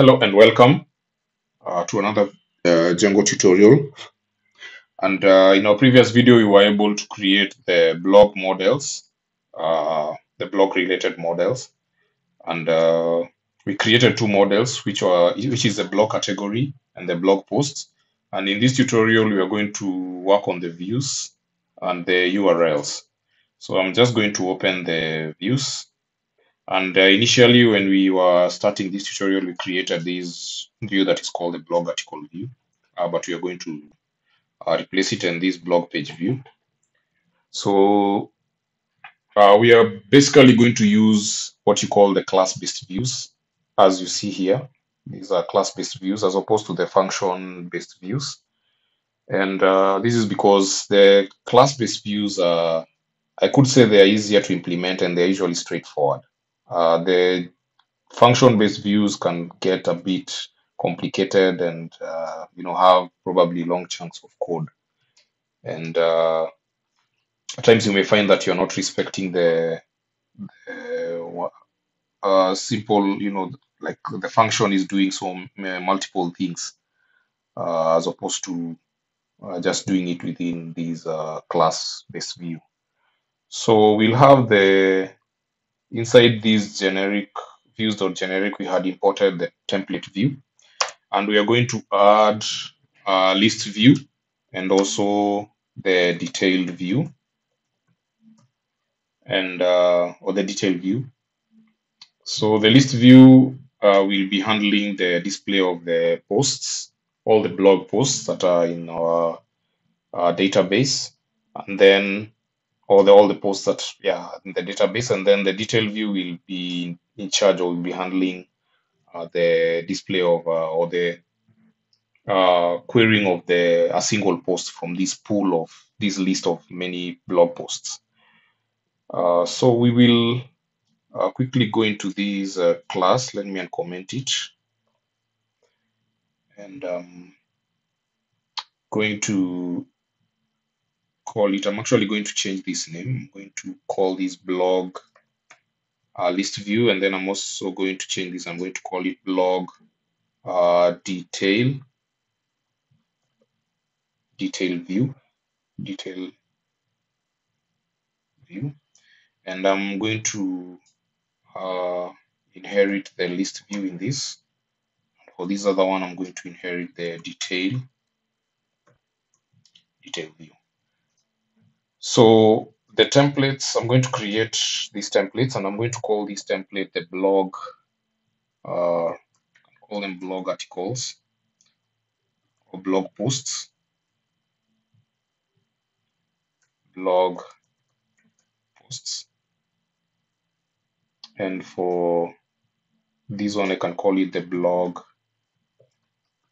Hello and welcome to another Django tutorial. And in our previous video, we were able to create the block models, the block related models. And we created two models, which is the block category and the block posts. And in this tutorial, we are going to work on the views and the URLs. So I'm just going to open the views. And initially, when we were starting this tutorial, we created this view that is called the blog article view, but we are going to replace it in this blog page view. So we are basically going to use what you call the class-based views, as you see here. These are class-based views as opposed to the function-based views. And this is because the class-based views are, I could say, they are easier to implement and they're usually straightforward. The function-based views can get a bit complicated and have probably long chunks of code, and at times you may find that you're not respecting the simple, like the function is doing so multiple things as opposed to just doing it within these class-based view. So we'll have the inside these generic views.generic, we had imported the template view, and we are going to add a list view and also the detailed view, and or the detailed view. So the list view will be handling the display of the posts, all the blog posts that are in our database, and then all the posts that in the database, and then the detail view will be in charge, or will be handling the display of or the querying of a single post from this pool of this list of many blog posts. So we will quickly go into this class. Let me uncomment it, and going to call it, I'm actually going to change this name. I'm going to call this blog list view, and then I'm also going to change this. I'm going to call it blog detail view, and I'm going to inherit the list view in this. For this other one, I'm going to inherit the detail view. So the templates, I'm going to create these templates, and I'm going to call this template the blog, call them blog articles or blog posts. Blog posts. And for this one, I can call it the blog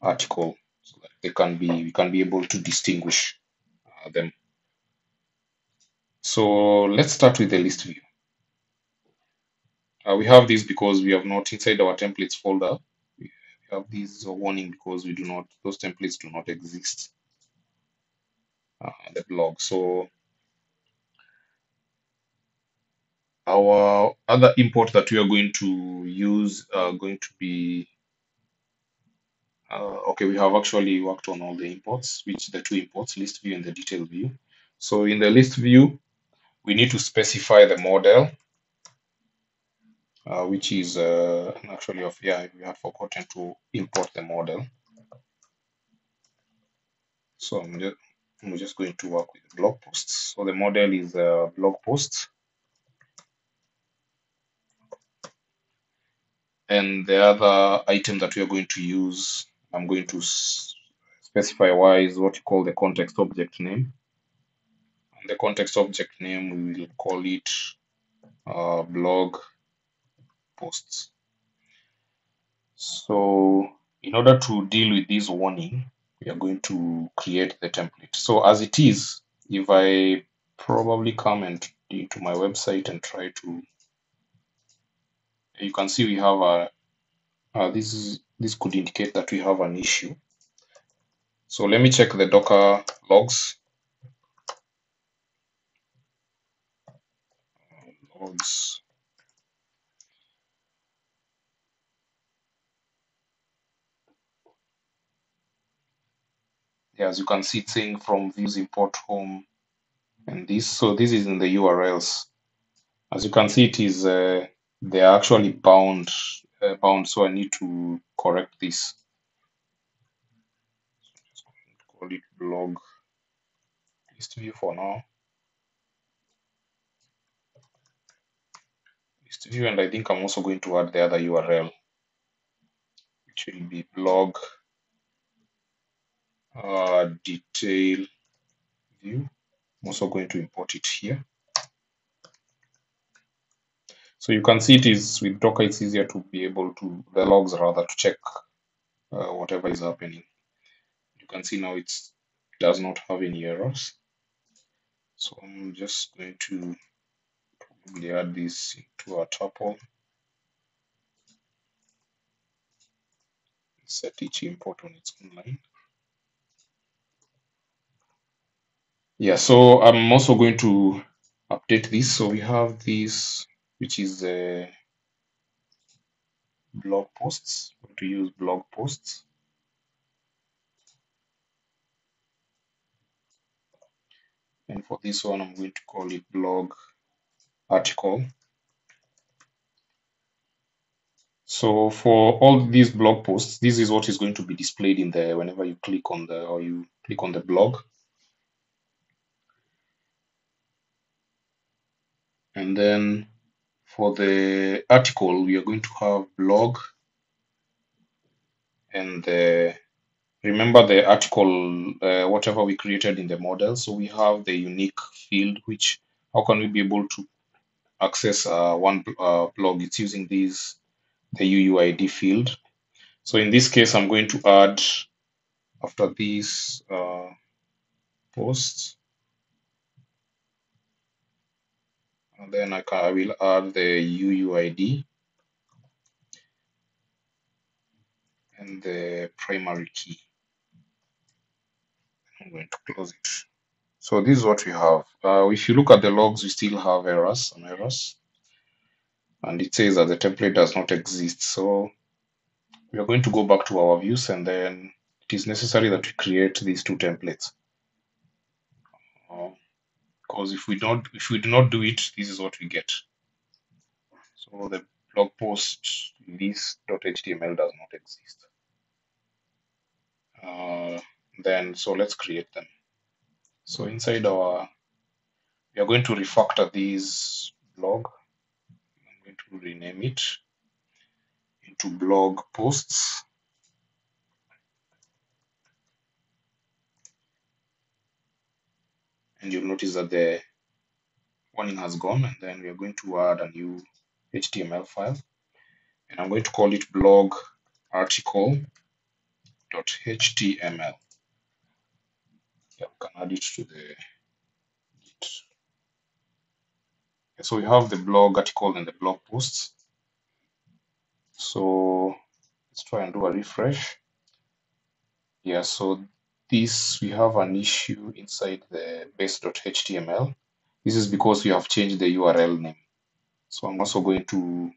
article, so that we can be able to distinguish them. So let's start with the list view. We have this because we have not, inside our templates folder, we have this warning because we do not, those templates do not exist the blog. So our other import that we are going to use are going to be, we have actually worked on all the imports, which the two imports, list view and the detail view. So in the list view, we need to specify the model, which is we had forgotten to import the model. So I'm just going to work with blog posts. So the model is a blog post, and the other item that we are going to use, I'm going to specify why, is what you call the context object name. The context object name, we will call it blog posts. So in order to deal with this warning, we are going to create the template. So as it is, if I probably come into my website and try to, you can see we have a this could indicate that we have an issue. So let me check the Docker logs. As you can see, thing from views import home and this. So this is in the URLs. As you can see, it is they are actually bound. So I need to correct this. Just call it blog list view for now. List view, and I think I'm also going to add the other URL, which will be blog detail view. I'm also going to import it here. So you can see it is with Docker, it's easier to be able to, the logs rather, to check whatever is happening. You can see now it's, it does not have any errors. So I'm just going to probably add this into a tuple. Set each import on its own line. Yeah, so I'm also going to update this. So we have this, which is the blog posts. I'm going to use blog posts. And for this one, I'm going to call it blog article. So for all these blog posts, this is what is going to be displayed in there whenever you click on the, or you click on the blog. And then for the article, we are going to have blog, and remember the article, whatever we created in the model. So we have the unique field, which how can we be able to access one blog? It's using these, the UUID field. So in this case, I'm going to add after these posts. And then I will add the UUID and the primary key. I'm going to close it. So this is what we have. If you look at the logs, we still have errors, and it says that the template does not exist. So we are going to go back to our views, and then it is necessary that we create these two templates. Because if we do not do it, this is what we get. So the blog post list.html does not exist. So let's create them. So inside our, we are going to refactor this blog. I'm going to rename it into blog posts. And you'll notice that the warning has gone, and then we are going to add a new HTML file, and I'm going to call it blog article.html. Yeah, we can add it to the Git. So we have the blog article and the blog posts. So let's try and do a refresh. Yeah, so this, we have an issue inside the base.html. This is because we have changed the URL name. So I'm also going to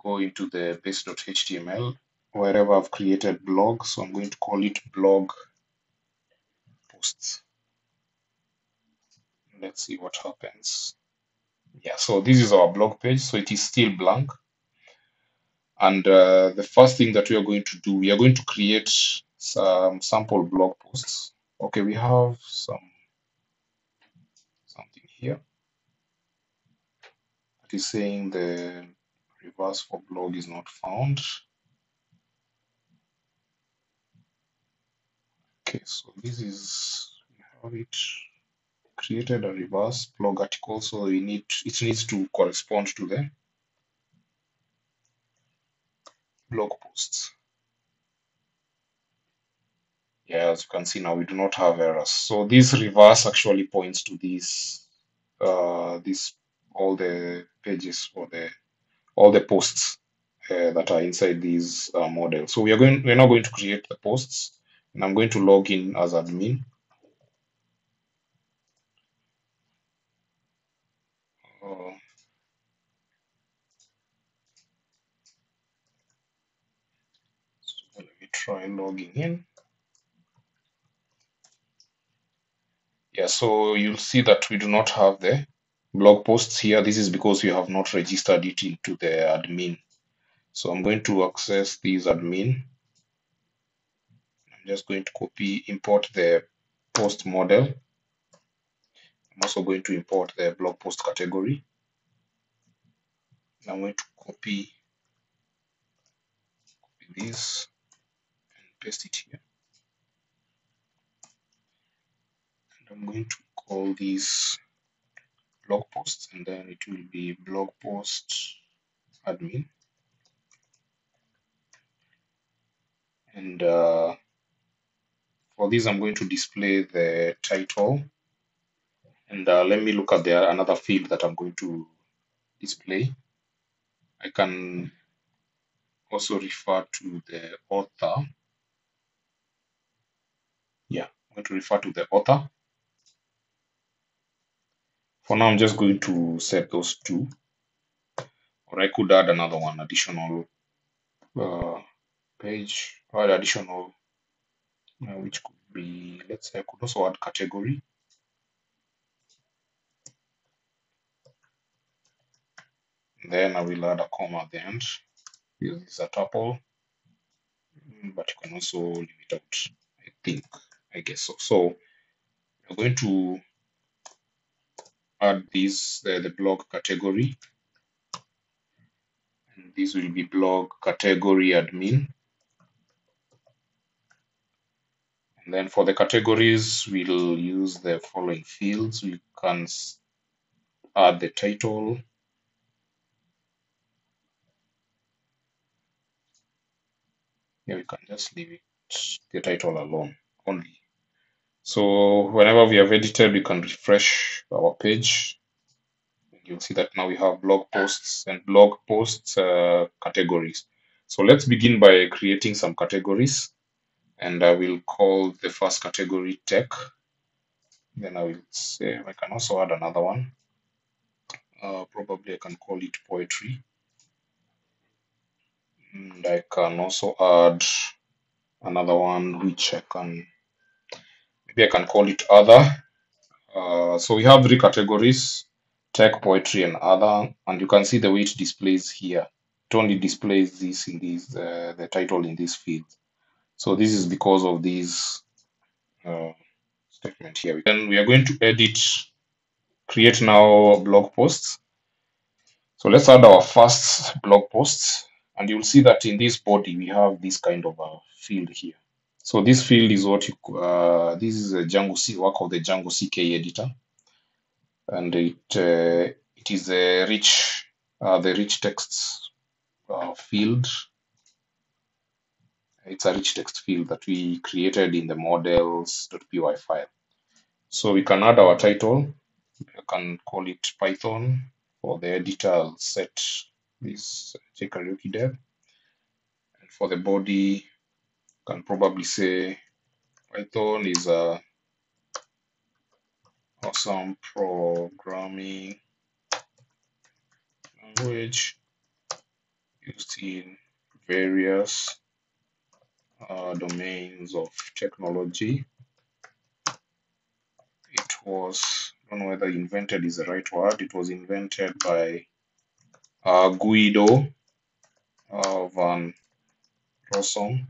go into the base.html wherever I've created blog. So I'm going to call it blog posts. Let's see what happens. Yeah, so this is our blog page. So it is still blank. And the first thing that we are going to do, we are going to create some sample blog posts. Okay, we have something here that is saying the reverse for blog is not found. Okay, so this is, we have it created a reverse blog article, so we need, it needs to correspond to the blog posts. Yeah, as you can see now, we do not have errors. So this reverse actually points to these, all the pages or the all the posts that are inside these models. So we're now going to create the posts, and I'm going to log in as admin. So let me try logging in. So you'll see that we do not have the blog posts here. This is because you have not registered it into the admin. So I'm going to access this admin. I'm just going to copy, import the post model. I'm also going to import the blog post category. I'm going to copy this and paste it here. And I'm going to call this blog posts, and then it will be blog post admin. And for this, I'm going to display the title. And let me look at the another field that I'm going to display. I can also refer to the author. Yeah, I'm going to refer to the author. For now, I'm just going to set those two, or I could add another one, additional page, or additional, which could be, let's say I could also add category. And then I will add a comma at the end. This is a tuple, but you can also leave it out, I think, I guess so. So I'm going to add this, the blog category, and this will be blog category admin. And then for the categories, we'll use the following fields. We can add the title, yeah, we can just leave it, the title alone only. So whenever we have edited, we can refresh our page. You'll see that now we have blog posts and blog posts categories. So let's begin by creating some categories. And I will call the first category tech. Then I will say, I can also add another one. Probably I can call it poetry. And I can also add another one, which I can, maybe I can call it other. So we have three categories, tech, poetry, and other. And you can see the way it displays here. It only displays this in these, the title in this field. So this is because of this statement here. Then we are going to edit, create now blog posts. So let's add our first blog posts. And you'll see that in this body, we have this kind of a field here. So this field is what you, this is a Django work of the Django CK editor. And it is a rich, the rich text field. It's a rich text field that we created in the models.py file. So we can add our title. I can call it Python. For the editor, I'll set this karaoke dev, and for the body can probably say Python is a awesome programming language used in various domains of technology. It was, I don't know whether invented is the right word, it was invented by Guido van Rossum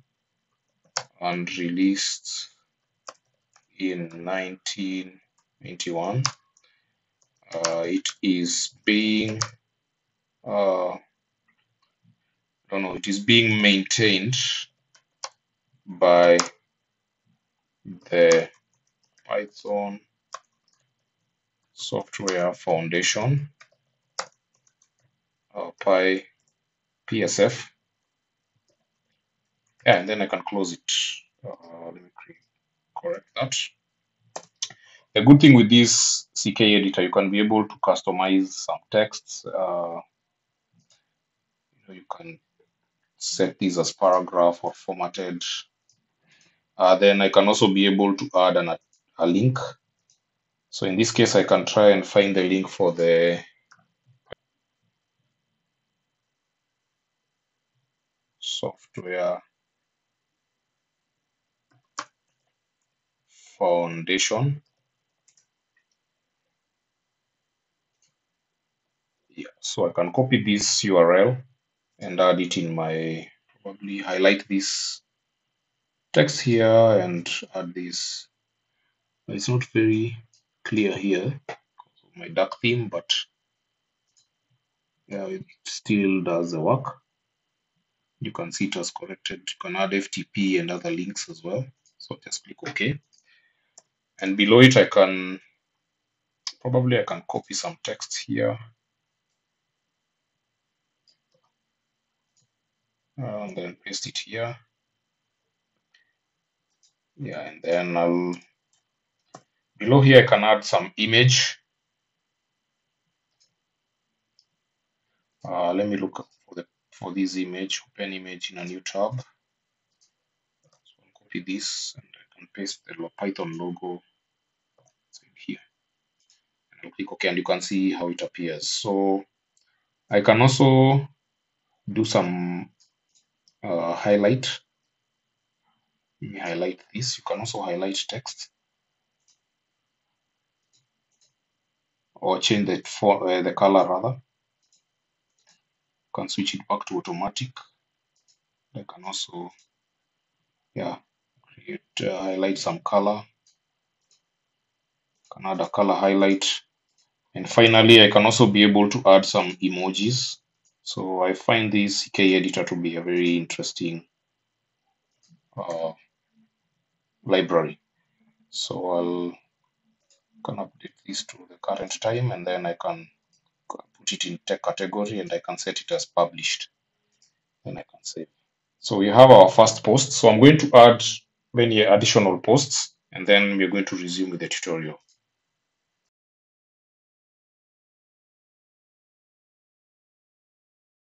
and released in 1991. It is being it is being maintained by the Python Software Foundation. PSF, yeah, and then I can close it. Let me correct that. The good thing with this CK editor, you can be able to customize some texts. You can set these as paragraph or formatted. Then I can also be able to add a link. So in this case, I can try and find the link for the. Software Foundation. here. So I can copy this URL and add it in my, probably highlight this text here and add this. It's not very clear here because of my dark theme, but yeah, it still does the work. You can see it has corrected. You can add FTP and other links as well. So just click OK. And below it, I can probably copy some text here. And then paste it here. Yeah, and then I'll, below here, I can add some image. Let me look for the this image, open image in a new tab. So I'll copy this and I can paste the Python logo in here. And I'll click OK, and you can see how it appears. So I can also do some highlight. Let me highlight this. You can also highlight text or change the the color rather. Can switch it back to automatic. I can also, yeah, create highlight some color. Can add a color highlight, and finally, I can also be able to add some emojis. So I find this CK editor to be a very interesting library. So I'll update this to the current time, and then I can put it in tech category and I can set it as published. Then I can save. So we have our first post. So I'm going to add many additional posts and then we're going to resume with the tutorial.